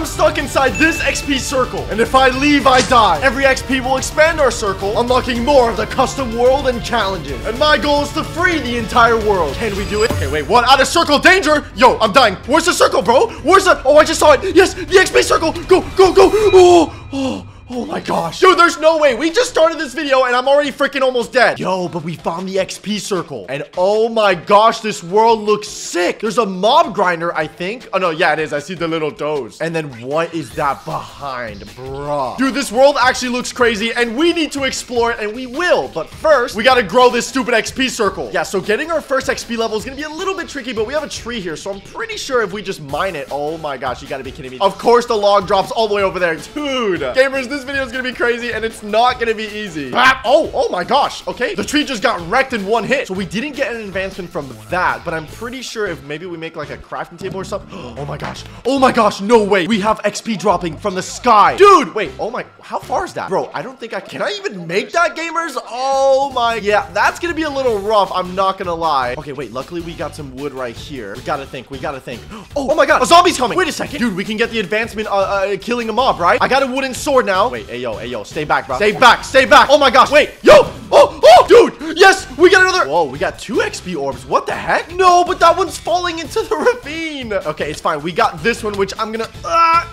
I'm stuck inside this XP circle, and if I leave, I die. Every XP will expand our circle, unlocking more of the custom world and challenges. And my goal is to free the entire world. Can we do it? Okay, wait, what? Out of circle danger? Yo, I'm dying. Where's the circle, bro? Where's the... Oh, I just saw it. Yes, the XP circle. Go, go, go. Oh, oh. Oh my gosh. Dude, there's no way. We just started this video and I'm already freaking almost dead. Yo, but we found the XP circle. And oh my gosh, this world looks sick. There's a mob grinder, I think. Oh no, yeah, it is. I see the little toes. And then what is that behind, bruh? Dude, this world actually looks crazy and we need to explore it and we will. But first, we gotta grow this stupid XP circle. Yeah, so getting our first XP level is gonna be a little bit tricky, but we have a tree here. So I'm pretty sure if we just mine it. Oh my gosh, you gotta be kidding me. Of course, the log drops all the way over there. Dude, gamers, this video is gonna be crazy and it's not gonna be easy. Oh, oh my gosh. Okay, the tree just got wrecked in one hit, so we didn't get an advancement from that, but I'm pretty sure if maybe we make like a crafting table or something. Oh my gosh, oh my gosh, no way, we have XP dropping from the sky. Dude, wait, oh my, how far is that, bro? I don't think I can. I even make that, gamers? Oh my, yeah, that's gonna be a little rough, I'm not gonna lie. Okay, wait, luckily we got some wood right here. We gotta think. Oh my god, a zombie's coming. Wait a second, dude, we can get the advancement killing a mob, right? I got a wooden sword now. Wait, hey yo, stay back, bro. Stay back. Oh my gosh, wait, yo, oh, dude, yes, we got another. Whoa, we got two XP orbs. What the heck? No, but that one's falling into the ravine. Okay, it's fine. We got this one, which I'm gonna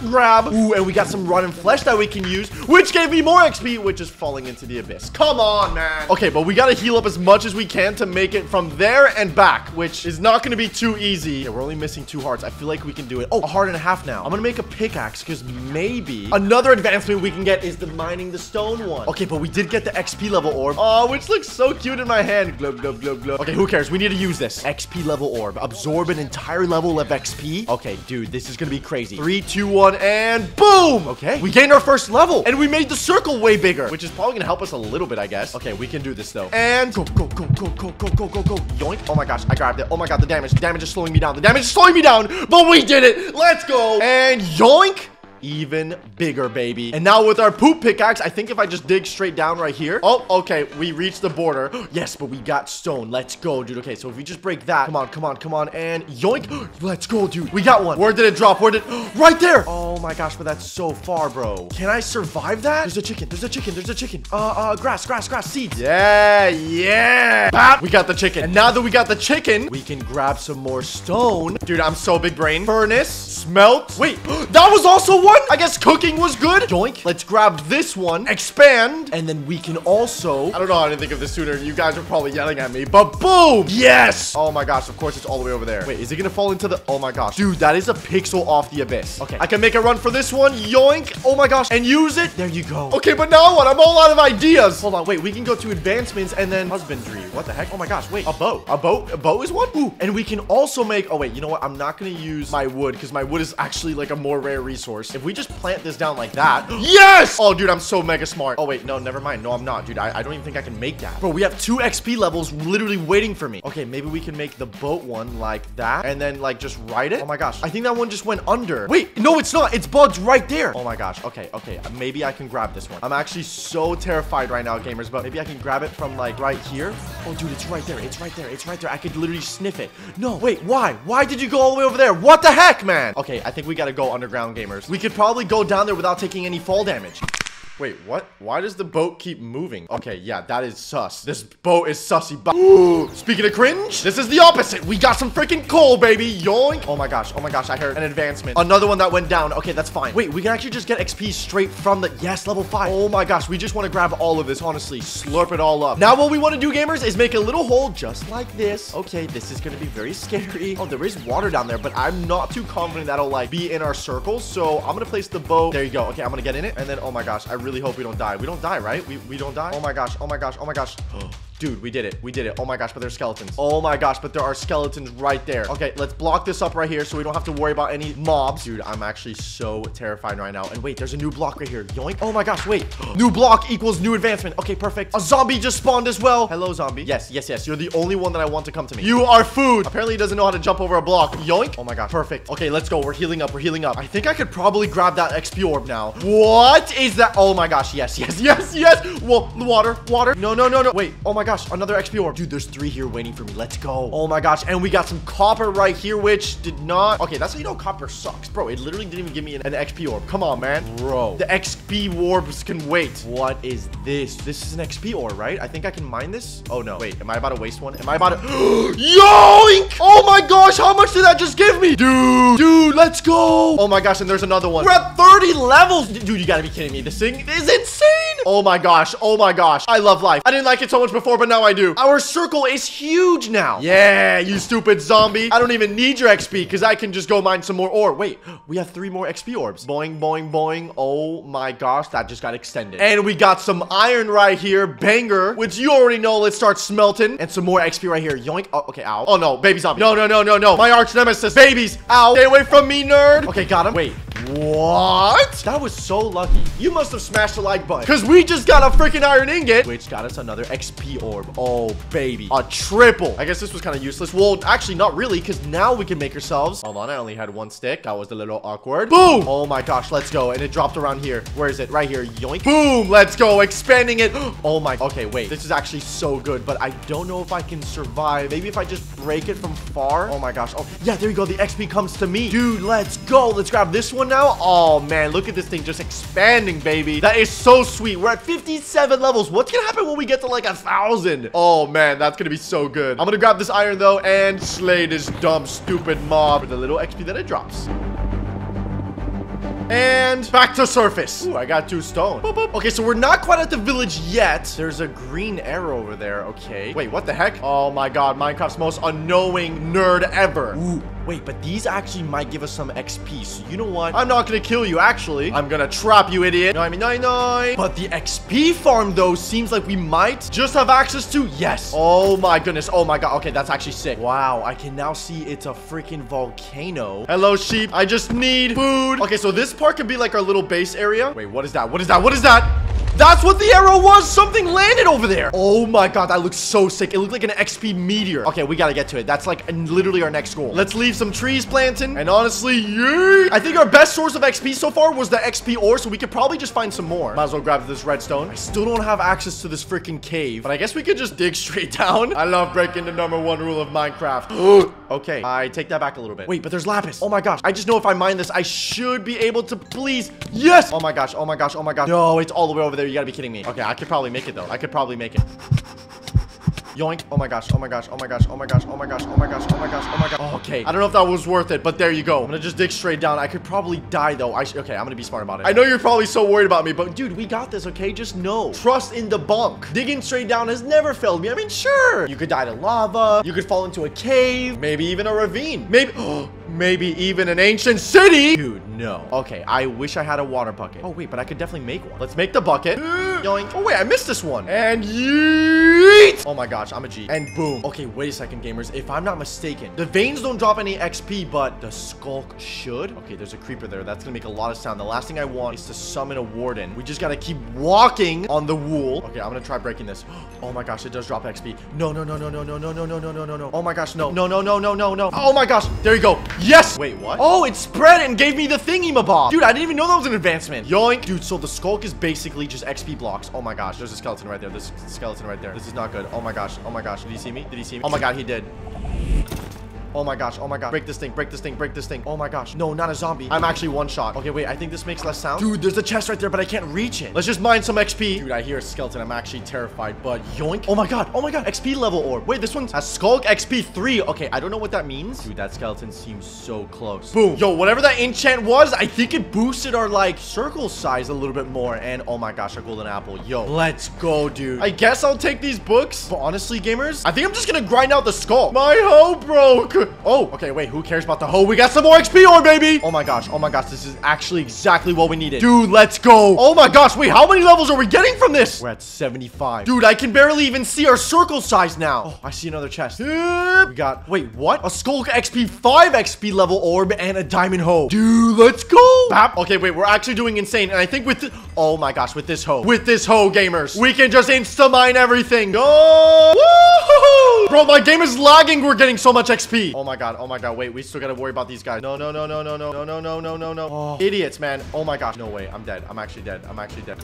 grab. Ooh, and we got some rotten flesh that we can use, which gave me more XP, which is falling into the abyss. Come on, man. Okay, but we gotta heal up as much as we can to make it from there and back, which is not gonna be too easy. Yeah, we're only missing 2 hearts. I feel like we can do it. Oh, 1.5 hearts now. I'm gonna make a pickaxe because maybe another advancement we can get is the mining the stone one. Okay, but we did get the XP level orb. Oh, which looks so cute in my hand. Glub, glub, glub, glub. Okay, who cares? We need to use this. XP level orb. Absorb an entire level of XP. Okay, dude, this is gonna be crazy. 3, 2, 1, and boom! Okay, we gained our first level, and we made the circle way bigger, which is probably gonna help us a little bit, I guess. Okay, we can do this, though. And go. Yoink. Oh my gosh, I grabbed it. Oh my god, the damage is slowing me down. But we did it! Let's go! And yoink! Even bigger, baby. And now with our poop pickaxe, I think if I just dig straight down right here. Oh, okay, we reached the border. Yes, but we got stone. Let's go, dude. Okay, so if we just break that, come on, and yoink. Let's go, dude. We got one. Where did it drop? Right there. Oh my gosh, but that's so far, bro. Can I survive that? There's a chicken. Grass, seeds. Yeah. Bap. We got the chicken. And now that we got the chicken, we can grab some more stone. Dude, I'm so big brain. Furnace, smelt. Wait, that was also one. I guess cooking was good. Joink. Let's grab this one. Expand. And then we can also... I don't know how I didn't think of this sooner. You guys are probably yelling at me. But boom. Yes. Oh my gosh. Of course, it's all the way over there. Wait, is it going to fall into the... Oh my gosh. Dude, that is a pixel off the abyss. Okay. I can make a run for this one. Yoink. Oh my gosh. And use it. There you go. Okay, but now what? I'm all out of ideas. Hold on. Wait, we can go to advancements and then husbandry. What the heck? Oh my gosh. Wait. A bow is one? Ooh. And we can also make... Oh, wait. You know what? I'm not going to use my wood because my wood is actually like a more rare resource. If we just plant this down like that. Yes! Oh, dude, I'm so mega smart. Oh, wait. No, never mind. No, I'm not, dude. I don't even think I can make that. Bro, we have 2 XP levels literally waiting for me. Okay, maybe we can make the boat one like that and then, like, just ride it. Oh, my gosh. I think that one just went under. Wait. No, it's not. It's bugged right there. Oh, my gosh. Okay. Maybe I can grab this one. I'm actually so terrified right now, gamers, but maybe I can grab it from, like, right here. Oh, dude, it's right there. I could literally sniff it. No, wait. Why? Why did you go all the way over there? What the heck, man? Okay, I think we got to go underground, gamers. We could probably go down there without taking any fall damage. Wait, what? Why does the boat keep moving? Okay, yeah, that is sus. This boat is sussy. Ooh, speaking of cringe, this is the opposite. We got some freaking coal, baby. Yoink. Oh my gosh, I heard an advancement. Another one that went down. Okay, that's fine. Wait, we can actually just get XP straight from the... Yes, level 5. Oh my gosh, we just want to grab all of this, honestly. Slurp it all up. Now, what we want to do, gamers, is make a little hole just like this. Okay, this is going to be very scary. Oh, there is water down there, but I'm not too confident that'll, like, be in our circle. So, I'm going to place the boat. There you go. Okay, I'm going to get in it. And then, oh my gosh, I really hope we don't die. We don't die, right? We don't die? Oh my gosh. Dude, we did it. Oh my gosh, but there's skeletons. Right there. Okay, let's block this up right here so we don't have to worry about any mobs. Dude, I'm actually so terrified right now. And wait, there's a new block right here. Yoink. Oh my gosh, wait. New block equals new advancement. Okay, perfect. A zombie just spawned as well. Hello, zombie. Yes. You're the only one that I want to come to me. You are food. Apparently, he doesn't know how to jump over a block. Yoink. Oh my gosh, perfect. Okay, let's go. We're healing up. I think I could probably grab that XP orb now. What is that? Oh my gosh, yes. Well, water. No. Wait, oh my gosh, another XP orb. Dude, there's 3 here waiting for me. Let's go. Oh my gosh, and we got some copper right here, which did not... Okay, that's how you know copper sucks. Bro, it literally didn't even give me an XP orb. Come on, man. Bro, the XP orbs can wait. What is this? This is an XP orb, right? I think I can mine this. Oh no. Wait, am I about to waste one? Am I about to... Yoink! Oh my gosh, how much did that just give me? Dude, let's go. Oh my gosh, and there's another one. We're at 30 levels. Dude, you gotta be kidding me. This thing is insane. Oh my gosh. Oh my gosh. I love life. I didn't like it so much before, but now I do. Our circle is huge now. Yeah, you stupid zombie. I don't even need your XP because I can just go mine some more ore. Wait, we have 3 more XP orbs. Boing, boing, boing. Oh my gosh, that just got extended. And we got some iron right here. Banger, which you already know. Let's start smelting. And some more XP right here. Yoink. Oh, okay, ow. Oh no, baby zombie. No, no, no, no, no. My arch nemesis. Babies. Ow. Stay away from me, nerd. Okay, got him. Wait. What? That was so lucky. You must have smashed the like button because we just got a freaking iron ingot, which got us another XP orb. Oh, baby. A triple. I guess this was kind of useless. Well, actually, not really, because now we can make ourselves. Hold on. I only had 1 stick. That was a little awkward. Boom. Oh, my gosh. Let's go. And it dropped around here. Where is it? Right here. Yoink. Boom. Let's go. Expanding it. Oh, my. Okay, wait. This is actually so good, but I don't know if I can survive. Maybe if I just break it from far. Oh, my gosh. Oh, yeah. There you go. The XP comes to me. Dude, let's go. Let's grab this one now. Oh, man. Look at this thing just expanding, baby. That is so sweet. We're at 57 levels. What's gonna happen when we get to like 1,000? Oh man, that's gonna be so good. I'm gonna grab this iron though and slay this dumb stupid mob with the little XP that it drops. And back to surface. Ooh, I got 2 stone. Boop, boop. Okay, so we're not quite at the village yet. There's a green arrow over there. Okay. Wait, what the heck? Oh my god, Minecraft's most unknowing nerd ever. Ooh. Wait, but these actually might give us some XP. So you know what? I'm not gonna kill you, actually. I'm gonna trap you, idiot. 99. But the XP farm, though, seems like we might just have access to. Yes. Oh my goodness. Oh my god. Okay, that's actually sick. Wow, I can now see it's a freaking volcano. Hello, sheep. I just need food. Okay, so this part could be like our little base area. Wait, what is that? What is that? What is that? That's what the arrow was. Something landed over there. Oh my god, that looks so sick. It looked like an XP meteor. Okay, we gotta get to it. That's like literally our next goal. Let's leave some trees planting. And honestly, yeah. I think our best source of XP so far was the XP ore, so we could probably just find some more. Might as well grab this redstone. I still don't have access to this freaking cave, but I guess we could just dig straight down. I love breaking the #1 rule of Minecraft. Okay, I take that back a little bit. Wait, but there's lapis. Oh my gosh. I just know if I mine this, I should be able to please. Yes. Oh my gosh. Oh my gosh. Oh my gosh. No, it's all the way over there. You gotta be kidding me. Okay, I could probably make it though. I could probably make it. Yoink. Oh my gosh. Oh my gosh. Oh my gosh. Oh my gosh. Oh my gosh. Oh my gosh. Oh my gosh. Oh my gosh. Okay. I don't know if that was worth it, but there you go. I'm gonna just dig straight down. I could probably die though. Okay, I'm gonna be smart about it. I know you're probably so worried about me, but dude, we got this, okay? Just know. Trust in the bunk. Digging straight down has never failed me. I mean, sure. You could die to lava. You could fall into a cave. Maybe even a ravine. Maybe... Maybe even an ancient city. Dude, no. Okay, I wish I had a water bucket. Oh, wait, but I could definitely make one. Let's make the bucket. Yoink. Oh, wait, I missed this one. And yeet. Oh, my gosh, I'm a G. And boom. Okay, wait a second, gamers. If I'm not mistaken, the veins don't drop any XP, but the skulk should. Okay, there's a creeper there. That's going to make a lot of sound. The last thing I want is to summon a warden. We just got to keep walking on the wool. Okay, I'm going to try breaking this. Oh, my gosh, it does drop XP. No, no, no, no, no, no, no, no, no, no, no, no, no. Oh, my gosh, no. No, no, no, no, no, no. Oh, my gosh. There you go. Yes! Wait, what? Oh, it spread and gave me the thingy mabob. Dude, I didn't even know that was an advancement. Yoink. Dude, so the skulk is basically just XP blocks. Oh my gosh, there's a skeleton right there. There's a skeleton right there. This is not good. Oh my gosh. Oh my gosh. Did he see me? Did he see me? Oh my god, he did. Oh my gosh. Oh my god. Break this thing. Break this thing. Break this thing. Oh my gosh. No, not a zombie. I'm actually one shot. Okay, wait. I think this makes less sound. Dude, there's a chest right there, but I can't reach it. Let's just mine some XP. Dude, I hear a skeleton. I'm actually terrified, but yoink. Oh my god. Oh my god. XP level orb. Wait, this one's a skulk XP 3. Okay, I don't know what that means. Dude, that skeleton seems so close. Boom. Yo, whatever that enchant was, I think it boosted our, like, circle size a little bit more. And oh my gosh, a golden apple. Yo, let's go, dude. I guess I'll take these books. But honestly, gamers, I think I'm just gonna grind out the skull. My hoe broke. Oh, okay, wait, who cares about the hoe? We got some more XP orb, baby. Oh my gosh, this is actually exactly what we needed. Dude, let's go. Oh my gosh, wait, how many levels are we getting from this? We're at 75. Dude, I can barely even see our circle size now. Oh, I see another chest. We got, wait, what? A skulk XP 5 XP level orb and a diamond hoe. Dude, let's go. Bap. Okay, wait, we're actually doing insane. And I think with, oh my gosh, with this hoe, gamers, we can just insta-mine everything. Go. Woo-hoo-hoo. Bro, my game is lagging. We're getting so much XP. easy. Oh my god. Oh my god. Wait, we still gotta worry about these guys. No, no, no, no, no, no, no, no, no, no, no, no. Oh, idiots, man. Oh my gosh. No way. I'm dead. I'm actually dead. I'm actually dead.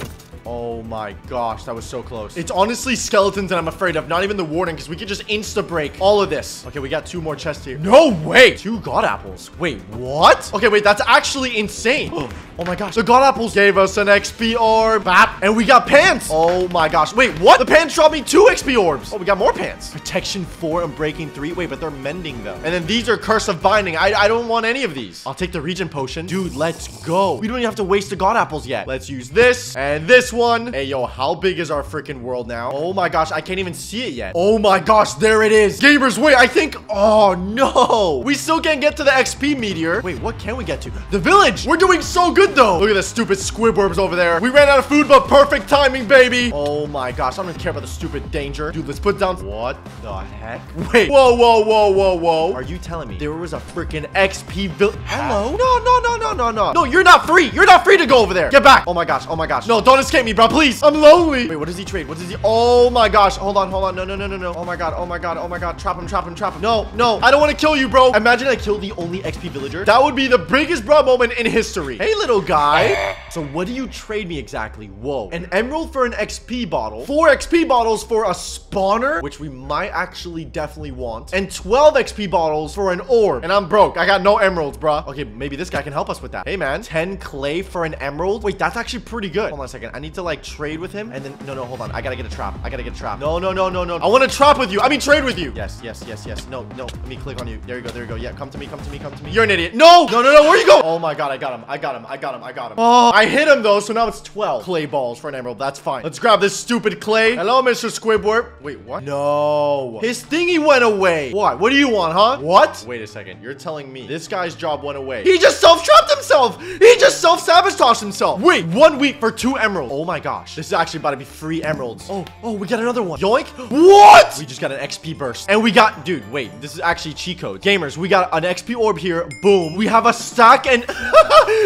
Oh my gosh. That was so close. It's honestly skeletons that I'm afraid of. Not even the warden, because we could just insta-break all of this. Okay, we got two more chests here. No way. Two god apples. Wait, what? Okay, wait. That's actually insane. Oh my gosh. The god apples gave us an XP orb. Bap. And we got pants. Oh my gosh. Wait, what? The pants dropped me 2 XP orbs. Oh, we got more pants. Protection 4 and breaking 3. Wait, but they're mending though. And then these are curse of binding. I don't want any of these. I'll take the regen potion. Dude, let's go. We don't even have to waste the god apples yet. Let's use this and this one. Hey, yo, how big is our freaking world now? Oh my gosh, I can't even see it yet. Oh my gosh, there it is. Gamers, wait, I think, oh no. We still can't get to the XP meteor. Wait, what can we get to? The village. We're doing so good though. Look at the stupid squidworms over there. We ran out of food, but perfect timing, baby. Oh my gosh, I don't care about the stupid danger. Dude, let's put down. What the heck? Wait. Whoa, whoa, whoa, whoa, whoa. Are you telling me there was a freaking XP village? Hello? No, no, no, no, no. No, you're not free. You're not free to go over there. Get back. Oh my gosh. Oh my gosh. No, don't escape me, bro. Please. I'm lonely. Wait, what does he trade? What does he? Oh my gosh. Hold on, hold on. No, no, no, no, no. Oh my god. Oh my god. Oh my god. Trap him, trap him, trap him. No, no. I don't want to kill you, bro. Imagine I killed the only XP villager. That would be the biggest bro moment in history. Hey, little guy. So what do you trade me exactly? Whoa. An emerald for an XP bottle. 4 XP bottles for a spawner, which we might actually definitely want. And 12 XP bottles for an orb. And I'm broke. I got no emeralds, bruh. Okay, maybe this guy can help us with that. Hey, man. 10 clay for an emerald. Wait, that's actually pretty good. Hold on a second. I need to, like, trade with him. And then... No, no, hold on. I gotta get a trap. I gotta get a trap. No, no, no, no, no. I want to trap with you. I mean, trade with you. Yes, yes, yes, yes. No, no. Let me click on you. There you go. There you go. Yeah, come to me. Come to me. Come to me. You're an idiot. No! No, no, no. Where you go? Oh, my God. I got him. I got him. I got him. I got him. Oh, I hit him, though. So now it's 12 clay balls for an emerald. That's fine. Let's grab this stupid clay. Hello, Mr. Squidward. Wait, what? No. His thingy went away. What? What do you want, huh? What? Wait a second. You're telling me this guy's job went away. He just self-trapped himself. He just self-sabotaged himself. Wait, 1 week for 2 emeralds. Oh my gosh. This is actually about to be 3 emeralds. Oh, oh, we got another one. Yoink. What? We just got an XP burst. And we got, dude, wait, this is actually cheat code. Gamers, we got an XP orb here. Boom. We have a stack and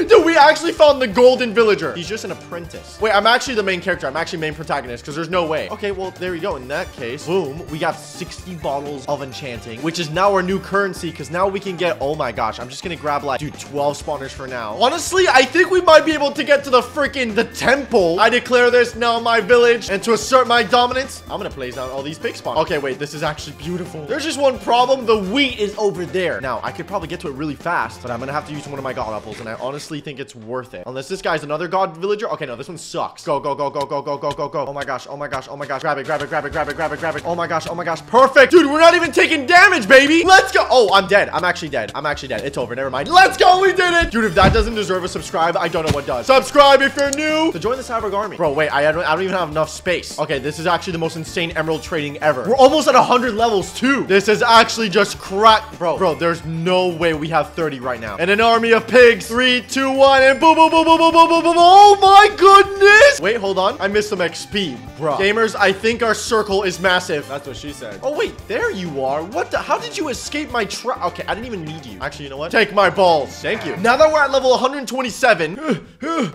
dude, we actually found the golden villager. He's just an apprentice. Wait, I'm actually the main character. I'm actually main protagonist because there's no way. Okay, well, there you go. In that case, boom, we got 60 bottles of enchanting, which is now our new currency because now we can get, oh my gosh, I'm just going to grab like, dude, 12 spawners for now. Honestly, I think we might be able to get to the freaking, the temple. I declare this now my village and to assert my dominance, I'm going to place down all these pig spawners. Okay, wait, this is actually beautiful. There's just one problem. The wheat is over there. Now, I could probably get to it really fast, but I'm going to have to use one of my god apples and I honestly think it's worth it. Unless this guy's another god villager. Okay, no, this one sucks. Go, go, go, go, go, go, go, go, go. Oh my gosh. Oh my gosh. Oh my gosh. Grab it, grab it, grab it, grab it, grab it, grab it. Oh my gosh. Oh my gosh. Perfect. Dude, we're not even taking damage, baby. Let's go. Oh, I'm dead. I'm actually dead. I'm actually dead. It's over. Never mind. Let's go. We did it. Dude, if that doesn't deserve a subscribe, I don't know what does. Subscribe if you're new. To join the Cyborg Army. Bro, wait. I don't even have enough space. Okay, this is actually the most insane emerald trading ever. We're almost at 100 levels too. This is actually just crack. Bro, there's no way we have 30 right now. And an army of pigs. 3, 2, 1, and boom, boom, boom, boom, boom, boom, boom, boom. Oh my goodness. Wait, hold on. I missed some XP, bro. Gamers, I think our circle is massive. That's what she said. Oh, wait. There you are. What the? How did you escape my trap? Okay, I didn't even need you. Actually, you know what? Take my balls. Thank you. Now that we're at level 127,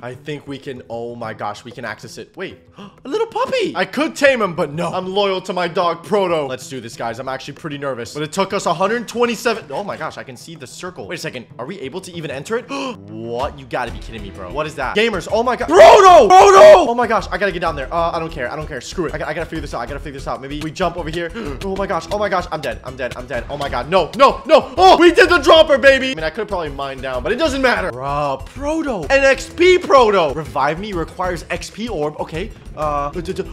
I think we can, oh my gosh, we can access it. Wait, a little puppy. I could tame him, but no. I'm loyal to my dog, Proto. Let's do this, guys. I'm actually pretty nervous, but it took us 127. Oh my gosh, I can see the circle. Wait a second. Are we able to even enter it? What? You gotta be kidding me, bro. What is that? Gamers, oh my god. Proto! Proto! Oh my gosh, I gotta get down there. I don't care. I don't care. Screw it. I gotta figure this out. I gotta figure this out. Maybe we jump over here. Oh my gosh. Oh my gosh. I'm dead. I'm dead. I'm dead. Oh my god. No, no, no. Oh, we did the dropper, baby. I mean, I could probably mine down, but it doesn't matter. Bro, Proto. An XP Proto. Revive me requires XP orb. Okay.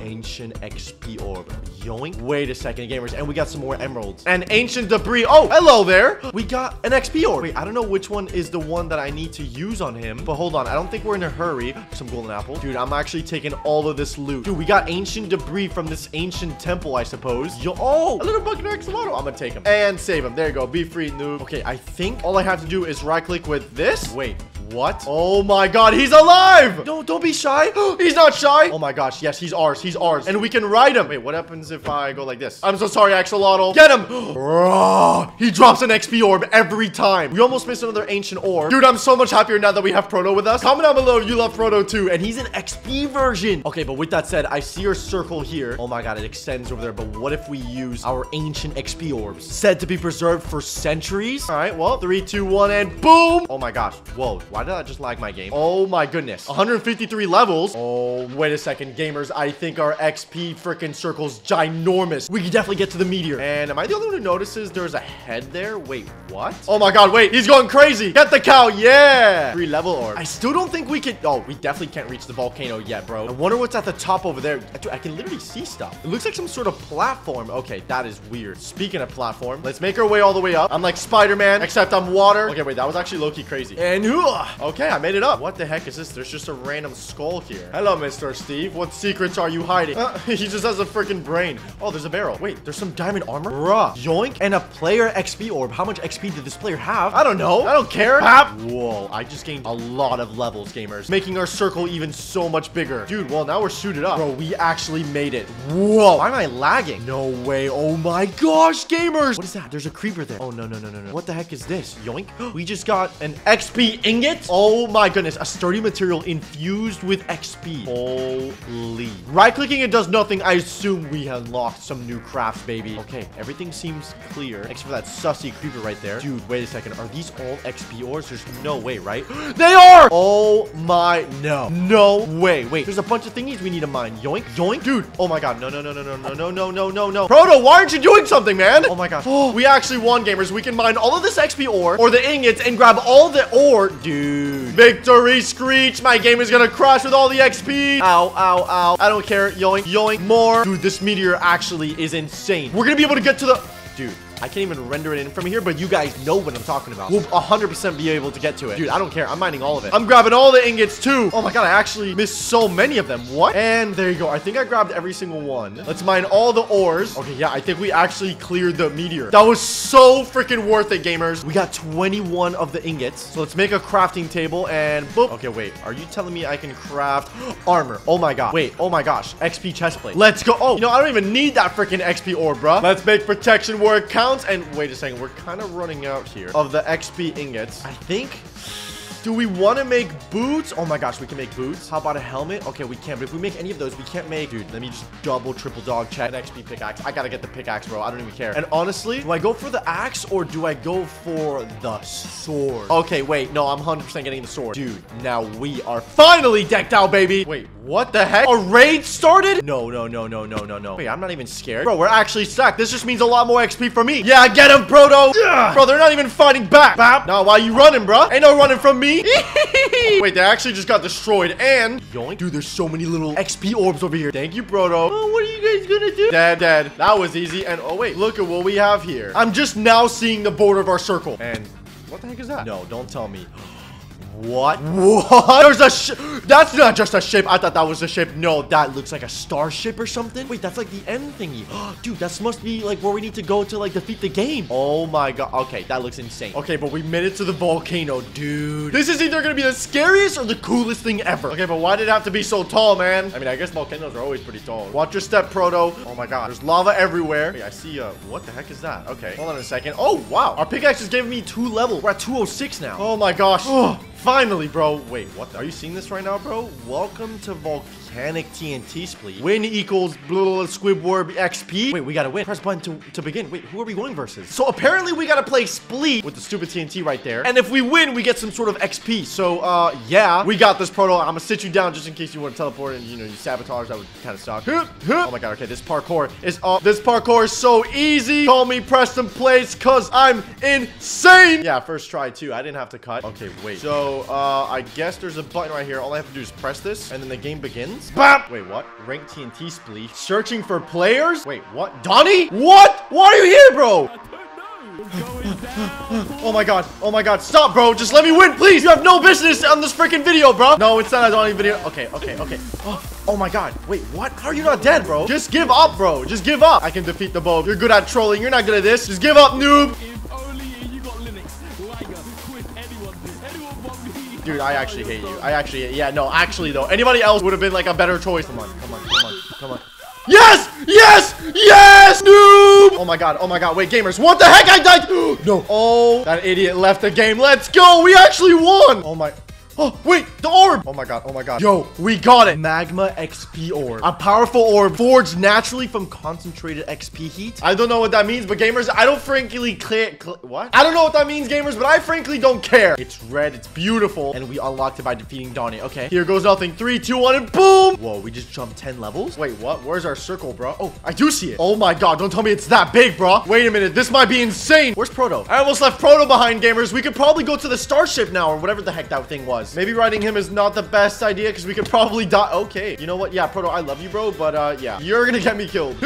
Ancient XP orb. Yoink. Wait a second, gamers. And we got some more emeralds. And ancient debris. Oh, hello there. We got an XP orb. Wait, I don't know which one is the one that I need to use on him, but hold on. I don't think we're in a hurry. Some golden apple. Dude, I'm actually taking all of this loot. Dude, we got ancient debris from this ancient temple, I suppose. Yo, oh, a little bucket of axolotl. I'm gonna take him and save him. There you go. Be free, noob. Okay, I think all I have to do is right click with this. Wait. What? Oh my god, he's alive! No, don't be shy. He's not shy. Oh my gosh, yes, he's ours. He's ours. And we can ride him. Wait, what happens if I go like this? I'm so sorry, Axolotl. Get him! Bro, he drops an XP orb every time. We almost missed another ancient orb. Dude, I'm so much happier now that we have Proto with us. Comment down below if you love Proto too, and he's an XP version. Okay, but with that said, I see your circle here. Oh my god, it extends over there, but what if we use our ancient XP orbs? Said to be preserved for centuries. All right, well, 3, 2, 1, and boom! Oh my gosh, whoa, why did I just lag my game? Oh my goodness, 153 levels. Oh, wait a second, gamers, I think our XP freaking circle's ginormous. We can definitely get to the meteor. And am I the only one who notices there's a head there? Wait, what? Oh my god, wait, he's going crazy. Get the cow, yeah! 3 level orb. I still don't think we could, oh, we definitely can't reach the volcano yet, bro. I wonder what's at the top over there. Dude, I can literally see stuff. It looks like some sort of platform. Okay, that is weird. Speaking of platform, let's make our way all the way up. I'm like Spider-Man, except I'm water. Okay, wait, that was actually low-key crazy. And okay, I made it up. What the heck is this? There's just a random skull here. Hello, Mr. Steve. What secrets are you hiding? He just has a freaking brain. Oh, there's a barrel. Wait, there's some diamond armor? Bruh. Yoink. And a player XP orb. How much XP did this player have? I don't know. I don't care. Pap. Whoa, I just gained a lot of levels, gamers. Making our circle even so much bigger. Dude, well, now we're suited up. Bro, we actually made it. Whoa. Why am I lagging? No way. Oh my gosh, gamers. What is that? There's a creeper there. Oh, no, no, no, no, no. What the heck is this? Yoink. We just got an XP ingot. Oh my goodness. A sturdy material infused with XP. Holy. Right-clicking it does nothing. I assume we unlocked some new crafts, baby. Okay. Everything seems clear. Except for that sussy creeper right there. Dude, wait a second. Are these all XP ores? There's no way, right? They are! Oh my, no. No way. Wait, there's a bunch of thingies we need to mine. Yoink. Yoink. Dude. Oh my god. No, no, no, no, no, no, no, no, no, no, no. Proto, why aren't you doing something, man? Oh my god. Oh, we actually won, gamers. We can mine all of this XP ore or the ingots and grab all the ore. Dude. Victory screech. My game is gonna crash with all the XP. Ow, ow, ow. I don't care. Yoink. Yoink. More. Dude, this meteor actually is insane. We're gonna be able to get to the... Dude. I can't even render it in from here, but you guys know what I'm talking about. We'll 100% be able to get to it. Dude, I don't care. I'm mining all of it. I'm grabbing all the ingots too. Oh my god, I actually missed so many of them. What? And there you go. I think I grabbed every single one. Let's mine all the ores. Okay, yeah, I think we actually cleared the meteor. That was so freaking worth it, gamers. We got 21 of the ingots. So let's make a crafting table and boop. Okay, wait. Are you telling me I can craft armor? Oh my god. Wait. Oh my gosh. XP chestplate. Let's go. Oh, you know, I don't even need that freaking XP ore, bruh. Let's make protection where it counts. And wait a second, we're kind of running out here of the XP ingots. I think... Do we want to make boots? Oh my gosh, we can make boots. How about a helmet? Okay, we can, but if we make any of those, we can't make... Dude, let me just double, triple dog check. An XP pickaxe. I gotta get the pickaxe, bro. I don't even care. And honestly, do I go for the axe or do I go for the sword? Okay, wait. No, I'm 100% getting the sword. Dude, now we are finally decked out, baby. Wait, what the heck? A raid started? No, no, no, no, no, no, no. Wait, I'm not even scared. Bro, we're actually stacked. This just means a lot more XP for me. Yeah, get him, Proto. Yeah. Bro, they're not even fighting back. Bap. Now, why you running, bro? Ain't no running from me. Wait, they actually just got destroyed and... Yoink. Dude, there's so many little XP orbs over here. Thank you, Proto. Oh, what are you guys gonna do? Dead, dead. That was easy. And oh, wait, look at what we have here. I'm just now seeing the border of our circle. And what the heck is that? No, don't tell me. What? What? There's a ship. That's not just a ship. I thought that was a ship. No, that looks like a starship or something. Wait, that's like the end thingy. Dude, that must be like where we need to go to like defeat the game. Oh my god. Okay, that looks insane. Okay, but we made it to the volcano, dude. This is either gonna be the scariest or the coolest thing ever. Okay, but why did it have to be so tall, man? I mean, I guess volcanoes are always pretty tall. Watch your step, Proto. Oh my god. There's lava everywhere. Wait, I see what the heck is that? Okay, hold on a second. Oh, wow. Our pickaxe just gave me 2 levels. We're at 206 now. Oh my gosh. Oh. Finally, bro. Wait, what? Are you seeing this right now, bro? Welcome to Volcanic TNT Split. Win equals blue Squidward XP. Wait, we gotta win. Press button to begin. Wait, who are we going versus? So apparently we gotta play Split with the stupid TNT right there. And if we win, we get some sort of XP. So, yeah, we got this, Proto. I'm gonna sit you down just in case you want to teleport and, you know, you sabotage. That would kind of suck. Oh my god, okay. This parkour is so easy. Call me Preston Plays because I'm insane. Yeah, first try too. I didn't have to cut. Okay, wait. So, I guess there's a button right here. All I have to do is press this, and then the game begins. Bap! Wait, what? Rank TNT Split. Searching for players? Wait, what? Donnie? What? Why are you here, bro? Oh my god. Oh my god. Stop, bro. Just let me win, please. You have no business on this freaking video, bro. No, it's not a Donnie video. Okay, okay, okay. Oh my god. Wait, what? How are you not dead, bro? Just give up, bro. Just give up. I can defeat the bow. You're good at trolling. You're not good at this. Just give up, noob. Anyone want me? Dude, I actually hate you. I actually, yeah, no, actually though, anybody else would have been like a better choice. Come on, come on, come on, come on. Yes, yes, yes, noob. Oh my god, wait, gamers, what the heck, I died. No, oh, that idiot left the game. Let's go, we actually won. Oh my, oh, wait, the orb. Oh my god, oh my god. Yo, we got it. Magma XP orb. A powerful orb forged naturally from concentrated XP heat. I don't know what that means, but gamers, I don't frankly what? I don't know what that means, gamers, but I frankly don't care. It's red, it's beautiful, and we unlocked it by defeating Donnie. Okay, here goes nothing. 3, 2, 1, and boom. Whoa, we just jumped 10 levels? Wait, what? Where's our circle, bro? Oh, I do see it. Oh my god, don't tell me it's that big, bro. Wait a minute, this might be insane. Where's Proto? I almost left Proto behind, gamers. We could probably go to the starship now, or whatever the heck that thing was. Maybe riding him is not the best idea because we could probably die. Okay, you know what? Yeah, Proto, I love you, bro, but yeah, you're gonna get me killed.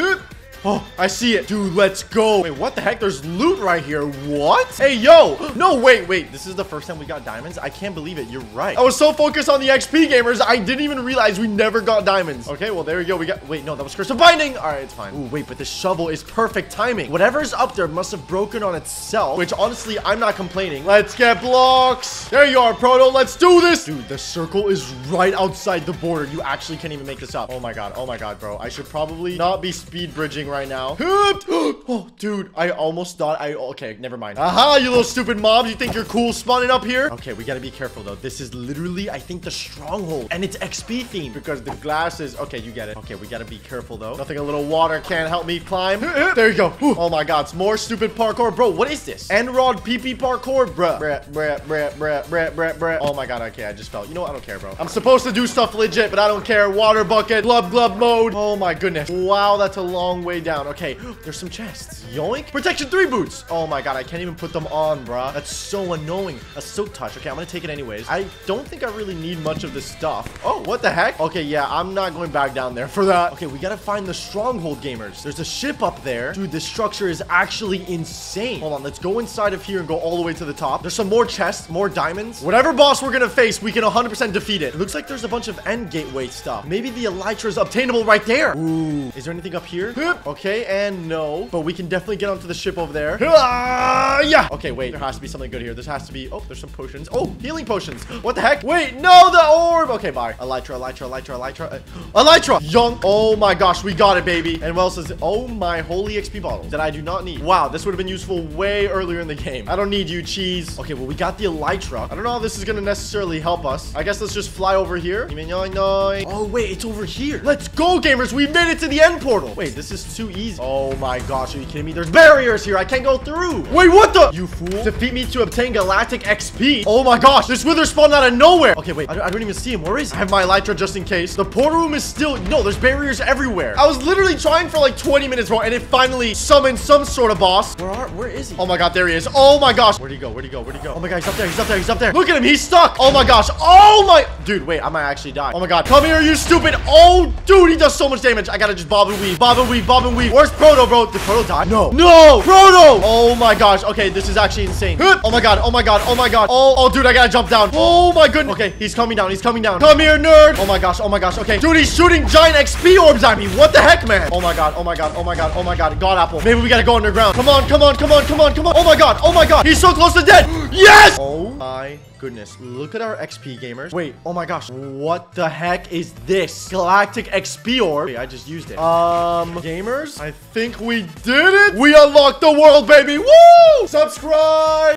Oh, I see it. Dude, let's go. Wait, what the heck? There's loot right here. What? Hey, yo. No, wait, wait. This is the first time we got diamonds? I can't believe it. You're right. I was so focused on the XP, gamers, I didn't even realize we never got diamonds. Okay, well, there we go. We got... Wait, no, that was Curse of Binding. All right, it's fine. Ooh, wait, but the shovel is perfect timing. Whatever's up there must have broken on itself, which honestly, I'm not complaining. Let's get blocks. There you are, Proto. Let's do this. Dude, the circle is right outside the border. You actually can't even make this up. Oh my god, bro. I should probably not be speed bridging right now. Oh, dude, I almost thought I... Okay, never mind. Aha, you little stupid mobs. You think you're cool spawning up here? Okay, we gotta be careful, though. This is literally, I think, the stronghold. And it's XP themed because the glass is... Okay, you get it. Okay, we gotta be careful, though. Nothing a little water can't help me climb. There you go. Oh, my God. It's more stupid parkour. Bro, what is this? Enrod PP parkour, bruh. Bruh, bruh, bruh, bruh, bruh, bruh, bruh. Oh, my God. Okay, I just fell. You know what? I don't care, bro. I'm supposed to do stuff legit, but I don't care. Water bucket. Glub, glub mode. Oh, my goodness. Wow, that's a long way down. Okay, there's some chests. Yoink. Protection 3 boots. Oh my god, I can't even put them on, bruh. That's so annoying. A soap touch. Okay, I'm gonna take it anyways. I don't think I really need much of this stuff. Oh, what the heck? Okay, yeah, I'm not going back down there for that. Okay, we gotta find the stronghold, gamers. There's a ship up there. Dude, this structure is actually insane. Hold on, let's go inside of here and go all the way to the top. There's some more chests, more diamonds. Whatever boss we're gonna face, we can 100% defeat it. It looks like there's a bunch of end gateway stuff. Maybe the elytra is obtainable right there. Ooh, is there anything up here? Okay, and no, but we can definitely get onto the ship over there. Yeah. Okay, wait, there has to be something good here. There has to be... Oh, there's some potions. Oh, healing potions. What the heck? Wait, no, the orb. Okay, bye. Elytra, elytra, elytra, elytra. Elytra. Young. Oh my gosh, we got it, baby. And well says, oh my holy XP bottle that I do not need. Wow, this would have been useful way earlier in the game. I don't need you, cheese. Okay, well, we got the elytra. I don't know how this is going to necessarily help us. I guess let's just fly over here. Oh, wait, it's over here. Let's go, gamers. We made it to the end portal. Wait, this is too easy. Oh my gosh, are you kidding me? There's barriers here. I can't go through. Wait, what the? You fool. Defeat me to obtain galactic XP. Oh my gosh, this wither spawned out of nowhere. Okay, wait, I don't even see him. Where is he? I have my elytra just in case. The portal room is still... No, there's barriers everywhere. I was literally trying for like 20 minutes, bro, and it finally summoned some sort of boss. Where is he? Oh my god, there he is. Oh my gosh. Where'd he go? Where'd he go? Where'd he go? Oh my god, he's up there. He's up there. He's up there. Look at him. He's stuck. Oh my gosh. Oh my... Dude, wait, I might actually die. Oh my god. Come here, you stupid. Oh, dude, he does so much damage. I gotta just bob and weave. Bob and weave. Bob and weave. Where's Proto, bro? Did Proto die? No. No! Proto! Oh my gosh. Okay, this is actually insane. Oh my god. Oh my god. Oh my god. Oh, dude, I gotta jump down. Oh my goodness. Okay, he's coming down. He's coming down. Come here, nerd. Oh my gosh. Oh my gosh. Okay. Dude, he's shooting giant XP orbs at me. What the heck, man? Oh my god. Oh my god. Oh my god. Oh my god. God apple. Maybe we gotta go underground. Come on. Come on. Come on. Come on. Come on. Oh my god. Oh my god. He's so close to dead. Yes! Oh my goodness. Look at our XP, gamers. Wait. Oh my gosh. What the heck is this? Galactic XP orb. Wait, I just used it. Gamers, I think we did it. We unlocked the world, baby. Woo! Subscribe!